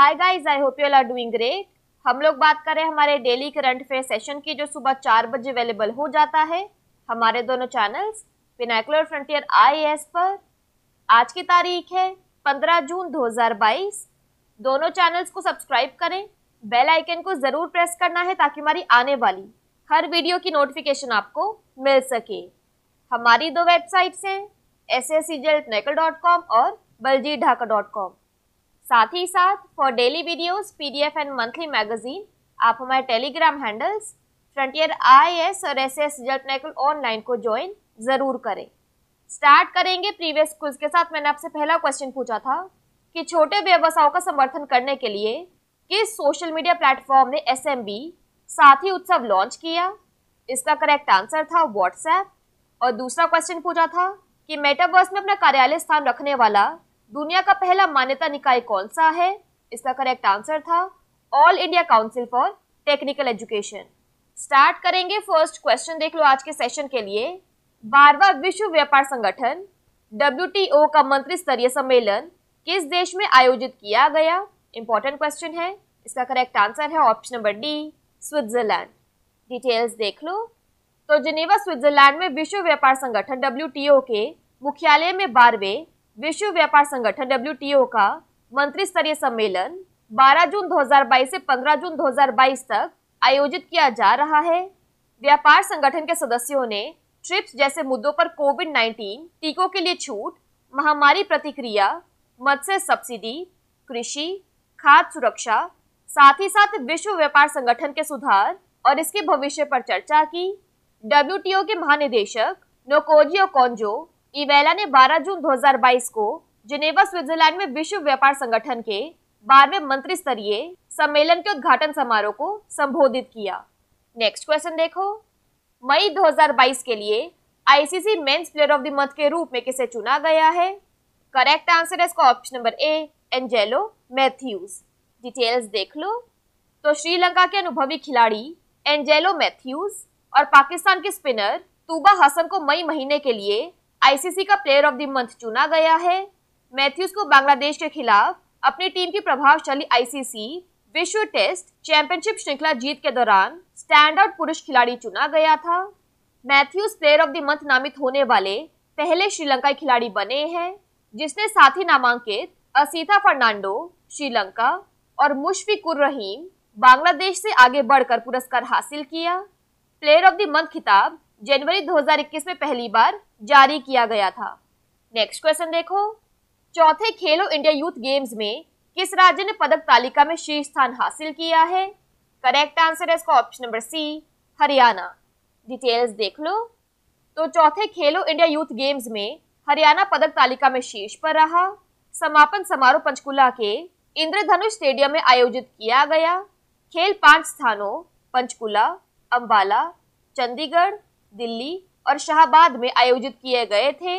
Hi guys, I hope you all are doing great. हम लोग बात करें हमारे डेली करंट अफेयर सेशन की, जो सुबह 4 बजे अवेलेबल हो जाता है हमारे दोनों चैनल्स पिनाकल और फ्रंटियर IAS पर। आज की तारीख है 15 जून 2022। दोनों चैनल्स को सब्सक्राइब करें, बेल आइकन को ज़रूर प्रेस करना है ताकि हमारी आने वाली हर वीडियो की नोटिफिकेशन आपको मिल सके। हमारी दो वेबसाइट्स हैं sacjl.com और baljeetdhaka.com। साथ ही साथ for daily videos, PDF and monthly magazine आप हमारे टेलीग्राम हैंडल्स फ्रंटियर IAS और SASJL ऑनलाइन को ज्वाइन ज़रूर करें। स्टार्ट करेंगे प्रीवियस क्विज के साथ। मैंने आपसे पहला क्वेश्चन पूछा था कि छोटे व्यवसायों का समर्थन करने के लिए किस सोशल मीडिया प्लेटफॉर्म ने SMB साथी उत्सव लॉन्च किया। इसका करेक्ट आंसर था व्हाट्सएप। और दूसरा क्वेश्चन पूछा था कि मेटावर्स में अपना कार्यालय स्थान रखने वाला दुनिया का पहला मान्यता निकाय कौन सा है। इसका करेक्ट आंसर था All India Council for Technical Education. Start करेंगे फर्स्ट क्वेश्चन, देख लो आज के सेशन के लिए। 12वां विश्व व्यापार संगठन WTO का मंत्री स्तरीय सम्मेलन किस देश में आयोजित किया गया। इंपॉर्टेंट क्वेश्चन है। इसका करेक्ट आंसर है option number D, Switzerland. Details देख लो तो जिनेवा स्विट्जरलैंड में विश्व व्यापार संगठन WTO के मुख्यालय में 12वें विश्व व्यापार संगठन WTO का मंत्री स्तरीय सम्मेलन 12 जून 2022 से 15 जून 2022 तक आयोजित किया जा रहा है। व्यापार संगठन के सदस्यों ने ट्रिप्स जैसे मुद्दों पर COVID-19 टीकों के लिए छूट, महामारी प्रतिक्रिया, मत्स्य सब्सिडी, कृषि, खाद्य सुरक्षा, साथ ही साथ विश्व व्यापार संगठन के सुधार और इसके भविष्य पर चर्चा की। WTO के महानिदेशक नोकोजी ओकोंजो इवेला ने 12 जून 2022 को जिनेवा स्विट्जरलैंड में विश्व व्यापार संगठन के 12वें मंत्री स्तरीय सम्मेलन के उद्घाटन समारोह को संबोधित किया। नेक्स्ट क्वेश्चन देखो, मई 2022 के लिए ICC men's player of the month के रूप में किसे चुना गया है। करेक्ट आंसर है इसका option number A, Angelo Mathews. Details देख लो तो श्रीलंका के अनुभवी खिलाड़ी एंजेलो मैथ्यूज और पाकिस्तान के स्पिनर तूबा हसन को मई महीने के लिए ICC का प्लेयर ऑफ द मंथ चुना गया है। मैथ्यूज को बांग्लादेश के खिलाफ अपनी टीम की प्रभावशाली ICC विश्व टेस्ट चैंपियनशिप श्रृंखला जीत के दौरान स्टैंड आउट पुरुष खिलाड़ी चुना गया था। Mathews player of the month नामित होने वाले पहले श्रीलंकाई खिलाड़ी बने हैं, जिसने साथ ही नामांकित असीता फर्नांडो श्रीलंका और मुशफिकुर रहीम बांग्लादेश से आगे बढ़कर पुरस्कार हासिल किया। प्लेयर ऑफ द मंथ खिताब जनवरी 2021 में पहली बार जारी किया गया था। नेक्स्ट क्वेश्चन देखो, चौथे खेलो इंडिया यूथ गेम्स में किस राज्य ने पदक तालिका में शीर्ष स्थान हासिल किया है। करेक्ट आंसर है इसका option number C, Haryana. Details देख लो तो चौथे खेलो इंडिया यूथ गेम्स में हरियाणा पदक तालिका में शीर्ष पर रहा। समापन समारोह पंचकुला के इंद्रधनुष स्टेडियम में आयोजित किया गया। खेल 5 स्थानों पंचकुला, अंबाला, चंडीगढ़, दिल्ली और शाहबाद में आयोजित किए गए थे।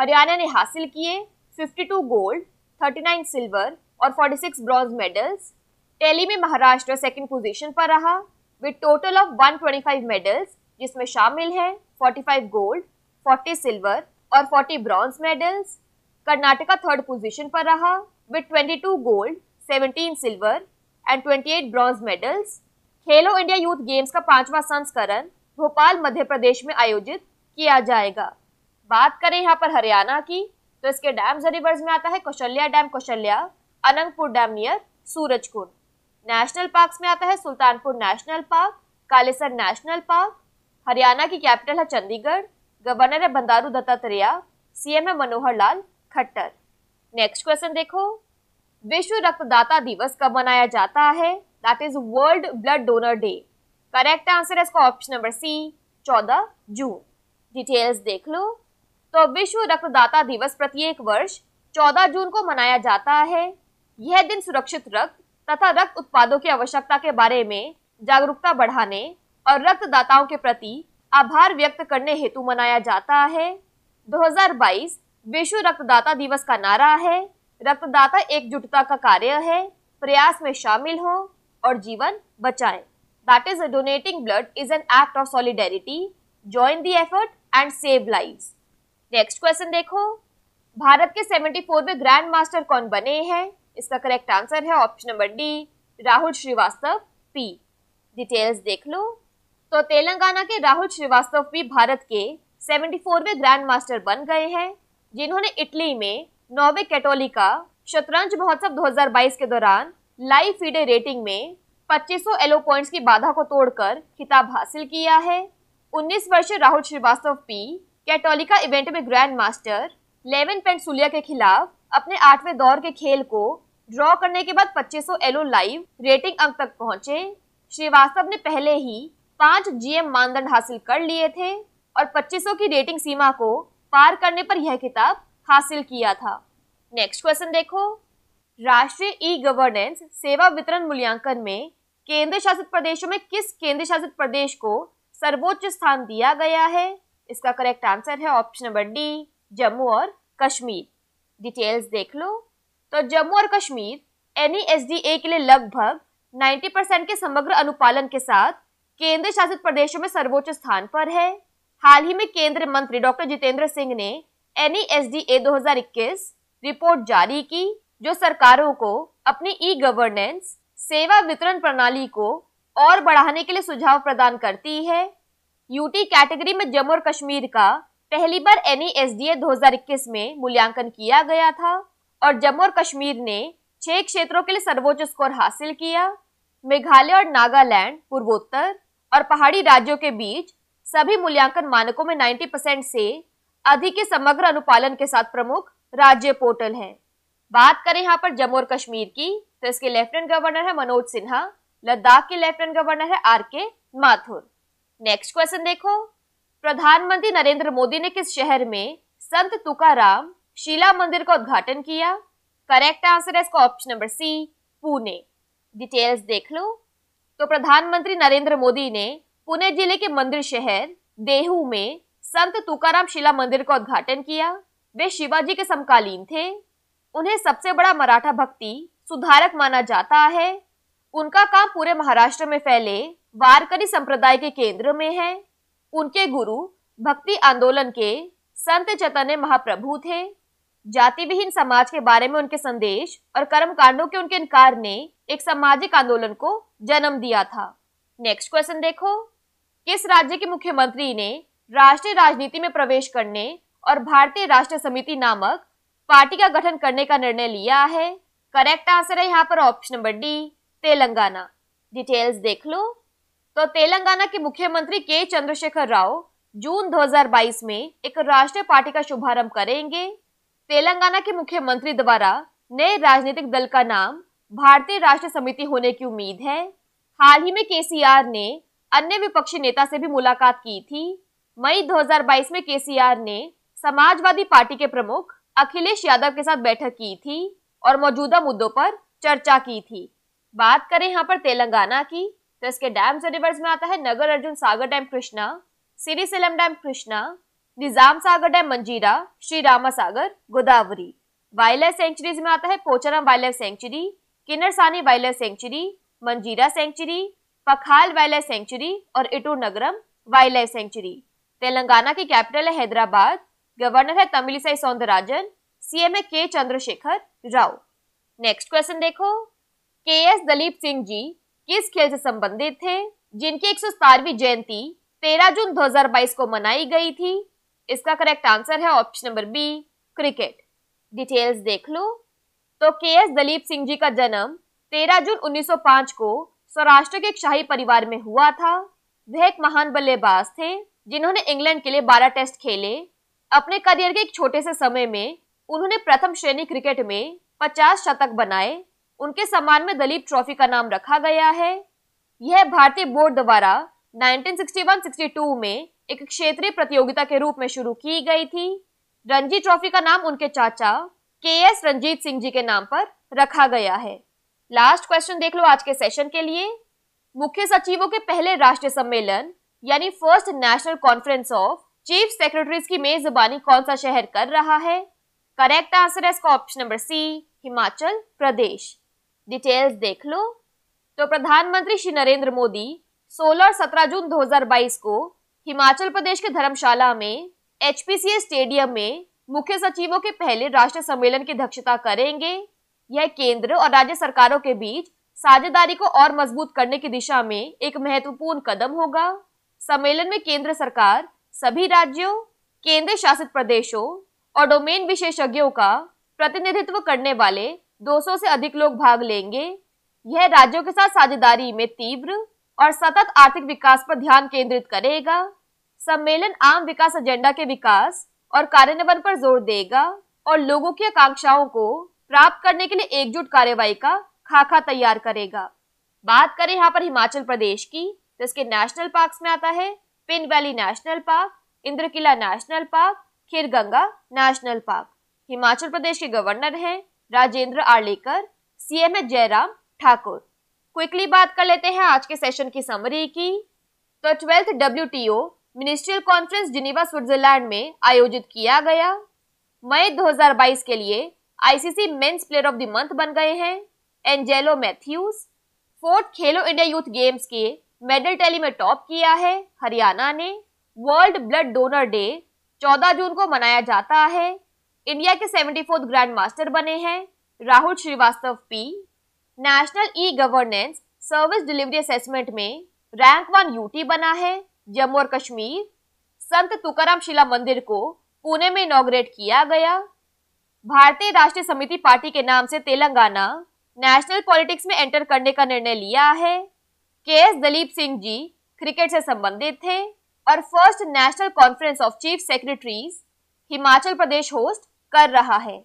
हरियाणा ने हासिल किए 52 गोल्ड, 39 सिल्वर और 46 ब्रॉन्ज मेडल्स। टैली में महाराष्ट्र सेकंड पोजीशन पर रहा विद टोटल ऑफ 125 मेडल्स, जिसमें शामिल हैं 45 गोल्ड, 40 सिल्वर और 40 bronze medals. Karnataka third position पर रहा with 22 gold, 17 silver and 28 bronze medals. Khelo India youth games का 5वां संस्करण भोपाल मध्य प्रदेश में आयोजित किया जाएगा। बात करें यहाँ पर हरियाणा की तो इसके डैम्स एंड रिवर्स में आता है Kaushalya dam Kaushalya, Anangpur dam near Surajkund. National parks में आता है Sultanpur national park, Kalesar national park. Haryana की कैपिटल है चंडीगढ़, गवर्नर है बंदारू दत्तात्रेय, CM है मनोहर लाल खट्टर। नेक्स्ट क्वेश्चन देखो, विश्व रक्तदाता दिवस कब मनाया जाता है, that is world blood donor day. Correct answer है इसका ऑप्शन नंबर सी, 14 जून। डिटेल्स देख लो तो विश्व रक्तदाता दिवस प्रत्येक वर्ष 14 जून को मनाया जाता है। यह दिन सुरक्षित रक्त तथा रक्त उत्पादों की आवश्यकता के बारे में जागरूकता बढ़ाने और रक्तदाताओं के प्रति आभार व्यक्त करने हेतु मनाया जाता है। 2022 विश्व रक्तदाता दिवस का नारा है, रक्तदाता एकजुटता का कार्य है, प्रयास में शामिल हो और जीवन बचाएं। That is, donating blood is an act of solidarity. Join the effort and save lives. Next question देखो, भारत के 74वें ग्रैंड मास्टर कौन बने हैं। इसका करेक्ट आंसर है option number D Rahul Srivastava P. Details देख लो। तो तेलंगाना के राहुल श्रीवास्तव पी भारत के 74वें ग्रैंड मास्टर बन गए हैं, जिन्होंने इटली में नोवे कैटोलिका शतरंज महोत्सव 2022 के दौरान लाइव फीडे रेटिंग में 2500 एलो पॉइंट्स की बाधा को तोड़कर खिताब हासिल किया है। 19 वर्षीय Rahul Srivastava P Cattolica event में ग्रैंड मास्टर लेवन पेनिनसुलिया के खिलाफ अपने 8वें दौर के खेल को ड्रॉ करने के बाद 2500 एलो लाइव रेटिंग अंक तक पहुंचे। श्रीवास्तव ने पहले ही 5 जीएम मानदंड हासिल कर लिए थे और 2500 की रेटिंग सीमा को पार करने पर यह खिताब हासिल किया था। नेक्स्ट क्वेश्चन देखो। राष्ट्रीय ई गवर्नेंस सेवा वितरण मूल्यांकन में केंद्र शासित प्रदेशों में किस केंद्र शासित प्रदेश को सर्वोच्च स्थान दिया गया है? इसका करेक्ट आंसर है ऑप्शन नंबर डी जम्मू और कश्मीर। डिटेल्स देख लो। तो जम्मू और कश्मीर एनईएसडीए के लिए लगभग 90% के समग्र अनुपालन के साथ केंद्र शासित प्रदेशों में सर्वोच्च स्थान पर है। हाल ही में केंद्रीय मंत्री डॉक्टर जितेंद्र सिंह ने एनईएसडीए 2021 रिपोर्ट जारी की, जो सरकारों को अपनी ई गवर्नेंस सेवा वितरण प्रणाली को और बढ़ाने के लिए सुझाव प्रदान करती है। यूटी कैटेगरी में जम्मू और कश्मीर का पहली बार एनईएसडीए 2021 में मूल्यांकन किया गया था और जम्मू और कश्मीर ने 6 क्षेत्रों के लिए सर्वोच्च स्कोर हासिल किया। मेघालय और नागालैंड पूर्वोत्तर और पहाड़ी राज्यों के बीच सभी मूल्यांकन मानकों में 90% से अधिक के समग्र अनुपालन के साथ प्रमुख राज्य पोर्टल है। बात करें यहाँ पर जम्मू और कश्मीर की, तो इसके लेफ्टिनेंट गवर्नर है मनोज सिन्हा, लद्दाख के लेफ्टिनेंट गवर्नर है आरके माथुर। नेक्स्ट क्वेश्चन देखो। प्रधानमंत्री नरेंद्र मोदी ने किस शहर में संत तुकाराम शिला मंदिर का उद्घाटन किया? करेक्ट आंसर है इसका option number C Pune. Details देख लो। तो प्रधानमंत्री नरेंद्र मोदी ने पुणे जिले के मंदिर शहर देहू में संत तुकाराम शिला मंदिर का उद्घाटन किया। वे शिवाजी के समकालीन थे। उन्हें सबसे बड़ा मराठा भक्ति सुधारक माना जाता है। उनका काम पूरे महाराष्ट्र में फैले वारकरी संप्रदाय के केंद्र में है। उनके गुरु भक्ति आंदोलन के संत चैतन्य महाप्रभु थे। जाति विहीन समाज के बारे में उनके संदेश और कर्मकांडों के उनके इनकार ने एक सामाजिक आंदोलन को जन्म दिया था। नेक्स्ट क्वेश्चन देखो। किस राज्य के मुख्यमंत्री ने राष्ट्रीय राजनीति में प्रवेश करने और भारतीय राष्ट्रीय समिति नामक पार्टी का गठन करने का निर्णय लिया है? करेक्ट आंसर है यहाँ पर option number D Telangana. Details देख लो। तो तेलंगाना के मुख्यमंत्री के चंद्रशेखर राव जून 2022 में एक राष्ट्रीय पार्टी का शुभारंभ करेंगे। तेलंगाना के मुख्यमंत्री द्वारा नए राजनीतिक दल का नाम भारतीय राष्ट्रीय समिति होने की उम्मीद है। हाल ही में केसीआर ने अन्य विपक्षी नेता से भी मुलाकात की थी। मई 2022 में केसीआर ने समाजवादी पार्टी के प्रमुख अखिलेश यादव के साथ बैठक की थी और मौजूदा मुद्दों पर चर्चा की थी। बात करें यहाँ पर तेलंगाना की, तो इसके डैम्स और रिवर्स में आता है नगर Arjun Sagar dam Krishna, Srisailam dam Krishna, Nizam Sagar dam Manjira, Shri Rama Sagar Godavari. Wildlife sanctuaries में आता है Pocharam wildlife sanctuary, Kinnerasani wildlife sanctuary, Manjira sanctuary, Pakhal wildlife sanctuary और इटूर नगरम वाइल्ड लाइफ सेंचुरी। तेलंगाना की कैपिटल है हैदराबाद। गवर्नर है तमिलीसाई सौंदरराजन। सीएम है के चंद्रशेखर राव। नेक्स्ट क्वेश्चन देखो। के.एस. दलीप सिंह जी किस खेल से संबंधित थे, जिनकी 117वीं जयंती 13 जून 2022 को मनाई गई थी? इसका करेक्ट आंसर है option number B cricket. Details देख लो। तो के.एस. दलीप सिंह जी का जन्म 13 जून 1905 को सौराष्ट्र के एक शाही परिवार में हुआ था। वह एक महान बल्लेबाज थे, जिन्होंने इंग्लैंड के लिए 12 टेस्ट खेले। अपने करियर के एक छोटे से समय में उन्होंने प्रथम श्रेणी क्रिकेट में 50 शतक बनाए। उनके सम्मान में दलीप ट्रॉफी का नाम रखा गया है। यह भारतीय बोर्ड द्वारा 1961-62 में एक क्षेत्रीय प्रतियोगिता के रूप में शुरू की गई थी। रणजी ट्रॉफी का नाम उनके चाचा के.एस. रणजीत सिंह जी के नाम पर रखा गया है। लास्ट क्वेश्चन देख लो आज के सेशन के लिए। मुख्य सचिवों के पहले राष्ट्रीय सम्मेलन यानी first national conference of chief secretaries की मेजबानी कौन सा शहर कर रहा है? करेक्ट आंसर है इसका option number C Himachal Pradesh. Details देख लो। तो प्रधानमंत्री श्री नरेंद्र मोदी 16 और 17 जून 2022 को हिमाचल प्रदेश के धर्मशाला में एचपीसीए स्टेडियम में मुख्य सचिवों के पहले राष्ट्रीय सम्मेलन की अध्यक्षता करेंगे। यह केंद्र और राज्य सरकारों के बीच साझेदारी को और मजबूत करने की दिशा में एक महत्वपूर्ण कदम होगा। सम्मेलन में केंद्र सरकार सभी राज्यों, केंद्र शासित प्रदेशों और डोमेन विशेषज्ञों का प्रतिनिधित्व करने वाले 200 से अधिक लोग भाग लेंगे। यह राज्यों के साथ साझेदारी में तीव्र और सतत आर्थिक विकास पर ध्यान केंद्रित करेगा। सम्मेलन आम विकास एजेंडा के विकास और कार्यान्वयन पर जोर देगा और लोगों की आकांक्षाओं को प्राप्त करने के लिए एकजुट कार्यवाही का खाका तैयार करेगा। बात करें यहाँ पर हिमाचल प्रदेश की, तो इसके नेशनल पार्क में आता है pin valley national park, Indrakila national park, खीर गंगा नेशनल पार्क। हिमाचल प्रदेश के गवर्नर हैं राजेंद्र आर्लेकर, सीएम है जयराम ठाकुर। क्विकली बात कर लेते हैं आज के सेशन की समरी की। तो 12th WTO ministerial conference Geneva Switzerland में आयोजित किया गया। मई 2022 के लिए ICC men's player of the month बन गए हैं Angelo Mathews. 4th Khelo India youth games के मेडल टैली में टॉप किया है हरियाणा ने। वर्ल्ड ब्लड डोनर डे 14 जून को मनाया जाता है। इंडिया के 74th ग्रैंड मास्टर बने हैं राहुल श्रीवास्तव पी। नेशनल ई गवर्नेंस सर्विस डिलीवरी असेसमेंट में रैंक 1 यूटी बना है जम्मू और कश्मीर। संत तुकाराम शिला मंदिर को पुणे में इनॉग्रेट किया गया। भारतीय राष्ट्रीय समिति पार्टी के नाम से तेलंगाना नेशनल पॉलिटिक्स में एंटर करने का निर्णय लिया है। के.एस. दलीप सिंह जी क्रिकेट से संबंधित थे। और first national conference of chief secretaries Himachal Pradesh host कर रहा है।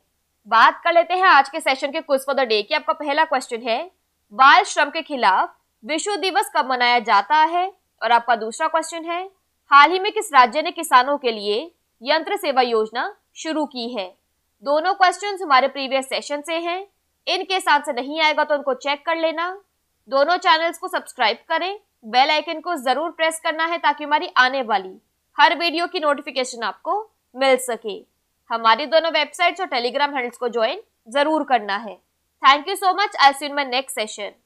बात कर लेते हैं आज के सेशन के क्विज फॉर द डे की। आपका पहला क्वेश्चन है, बाल श्रम के खिलाफ विश्व दिवस कब मनाया जाता है? और आपका दूसरा क्वेश्चन है, हाल ही में किस राज्य ने किसानों के लिए यंत्र सेवा योजना शुरू की है? दोनों क्वेश्चंस हमारे प्रीवियस सेशन से हैं। इनकेस आंसर नहीं आएगा तो उनको चेक कर लेना। दोनों चैनल्स को सब्सक्राइब करें, बेल आइकन को जरूर प्रेस करना है ताकि हमारी आने वाली हर वीडियो की नोटिफिकेशन आपको मिल सके। हमारी दोनों वेबसाइट्स और टेलीग्राम हैंडल्स को ज्वाइन जरूर करना है। Thank you so much. I will see you in my next session.